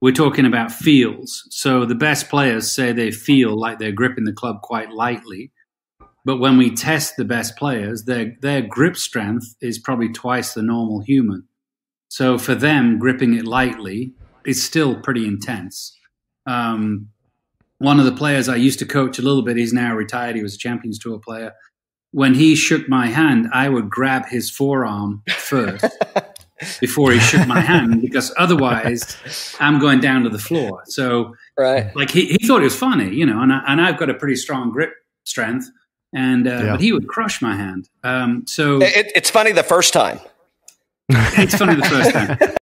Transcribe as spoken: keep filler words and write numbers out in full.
we're talking about feels. So the best players say they feel like they're gripping the club quite lightly. But when we test the best players, their, their grip strength is probably twice the normal human. So for them, gripping it lightly is still pretty intense. Um, one of the players I used to coach a little bit, he's now retired. He was a Champions Tour player. When he shook my hand, I would grab his forearm first before he shook my hand, because otherwise I'm going down to the floor. So right. like he, he thought it was funny, you know, and, I, and I've got a pretty strong grip strength, and uh, yeah. but he would crush my hand. Um, so it, it's funny the first time. It's funny the first time.